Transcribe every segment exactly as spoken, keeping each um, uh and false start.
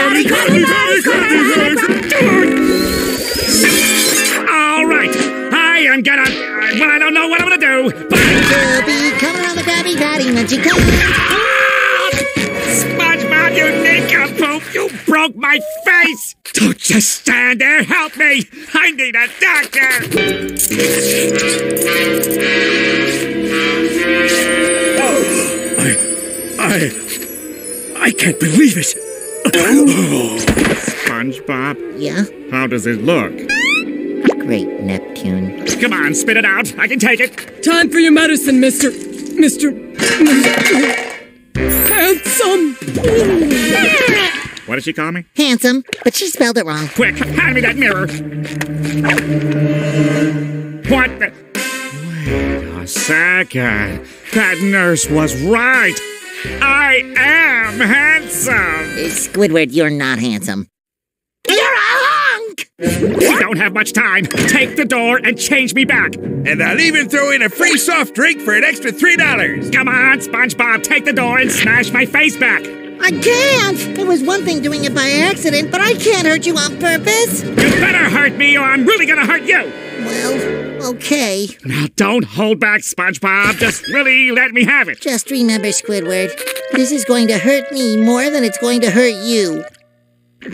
Sorry, sorry, sorry, sorry, sorry. All right, I am gonna. Well, I don't know what I'm gonna do. But Kirby, come around the Krabby Patty, won't you come? Ah! SpongeBob, you nincompoop! You broke my face. Don't just stand there. Help me. I need a doctor. Oh, I, I. I can't believe it! Oh. SpongeBob? Yeah? How does it look? Great, Neptune. Come on, spit it out. I can take it. Time for your medicine, mister... Mister... Handsome! What did she call me? Handsome, but she spelled it wrong. Quick, hand me that mirror. What the... Wait a second. That nurse was right. I am handsome! Uh, Squidward, you're not handsome. You're a hunk! We don't have much time. Take the door and change me back. And I'll even throw in a free soft drink for an extra three dollars. Come on, SpongeBob, take the door and smash my face back. I can't! It was one thing doing it by accident, but I can't hurt you on purpose. You better hurt me or I'm really gonna hurt you! Well, okay. Now, don't hold back, SpongeBob. Just really let me have it. Just remember, Squidward, this is going to hurt me more than it's going to hurt you.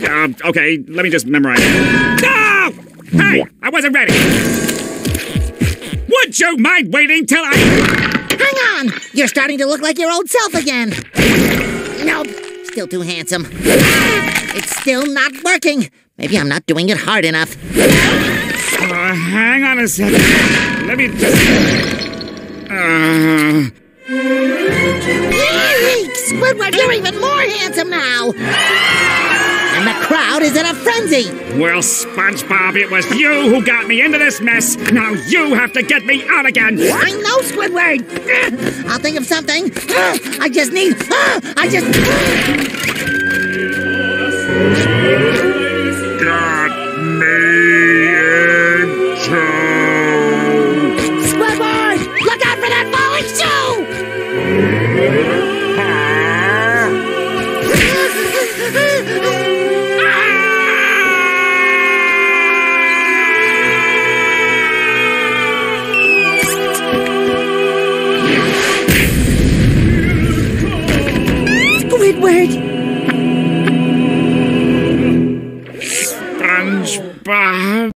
Um, okay, let me just memorize it. No! Hey, I wasn't ready. Would you mind waiting till I... Hang on! You're starting to look like your old self again. Nope, still too handsome. It's still not working. Maybe I'm not doing it hard enough. Uh, hang on a second. Let me just... Uh... Yikes! Squidward, you're even more handsome now! And the crowd is in a frenzy! Well, SpongeBob, it was you who got me into this mess. Now you have to get me out again! I know, Squidward! I'll think of something. I just need... I just...